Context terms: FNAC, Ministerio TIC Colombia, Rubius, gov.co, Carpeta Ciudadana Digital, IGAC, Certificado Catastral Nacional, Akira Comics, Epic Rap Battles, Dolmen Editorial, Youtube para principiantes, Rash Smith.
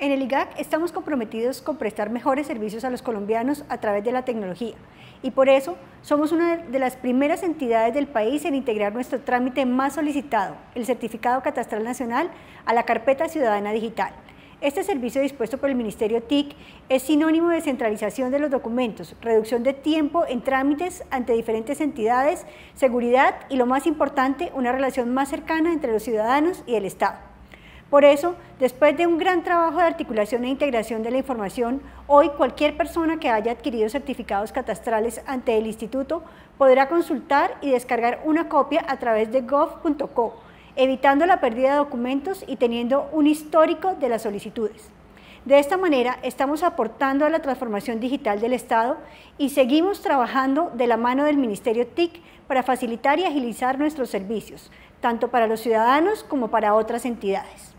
En el IGAC estamos comprometidos con prestar mejores servicios a los colombianos a través de la tecnología y por eso somos una de las primeras entidades del país en integrar nuestro trámite más solicitado, el Certificado Catastral Nacional, a la Carpeta Ciudadana Digital. Este servicio dispuesto por el Ministerio TIC es sinónimo de centralización de los documentos, reducción de tiempo en trámites ante diferentes entidades, seguridad y, lo más importante, una relación más cercana entre los ciudadanos y el Estado. Por eso, después de un gran trabajo de articulación e integración de la información, hoy cualquier persona que haya adquirido certificados catastrales ante el Instituto podrá consultar y descargar una copia a través de gov.co, evitando la pérdida de documentos y teniendo un histórico de las solicitudes. De esta manera, estamos aportando a la transformación digital del Estado y seguimos trabajando de la mano del Ministerio TIC para facilitar y agilizar nuestros servicios, tanto para los ciudadanos como para otras entidades.